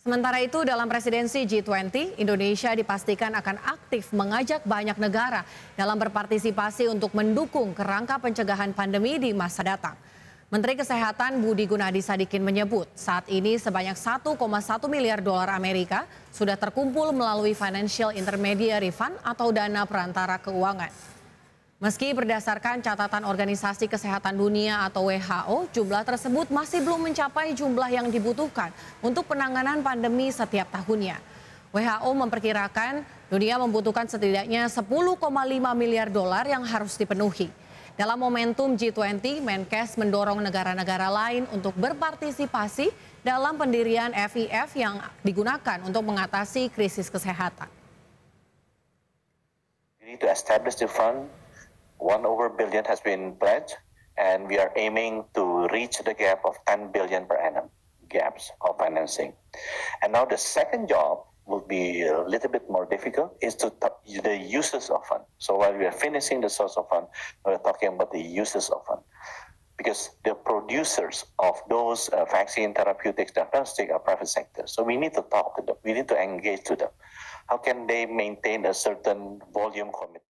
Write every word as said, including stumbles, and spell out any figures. Sementara itu dalam presidensi G dua puluh, Indonesia dipastikan akan aktif mengajak banyak negara dalam berpartisipasi untuk mendukung kerangka pencegahan pandemi di masa datang. Menteri Kesehatan Budi Gunadi Sadikin menyebut saat ini sebanyak satu koma satu miliar dolar Amerika sudah terkumpul melalui Financial Intermediary Fund atau dana perantara keuangan. Meski berdasarkan catatan Organisasi Kesehatan Dunia atau W H O, jumlah tersebut masih belum mencapai jumlah yang dibutuhkan untuk penanganan pandemi setiap tahunnya. W H O memperkirakan dunia membutuhkan setidaknya sepuluh koma lima miliar dolar yang harus dipenuhi. Dalam momentum G dua puluh, Menkes mendorong negara-negara lain untuk berpartisipasi dalam pendirian F I F yang digunakan untuk mengatasi krisis kesehatan. We need to establish the fund. One over billion has been pledged, and we are aiming to reach the gap of ten billion per annum gaps of financing. And now the second job will be a little bit more difficult is to talk the uses of fund. So while we are finishing the source of fund, we are talking about the uses of fund, because the producers of those uh, vaccine, therapeutics, diagnostic are private sector. So we need to talk to them. We need to engage to them. How can they maintain a certain volume commitment?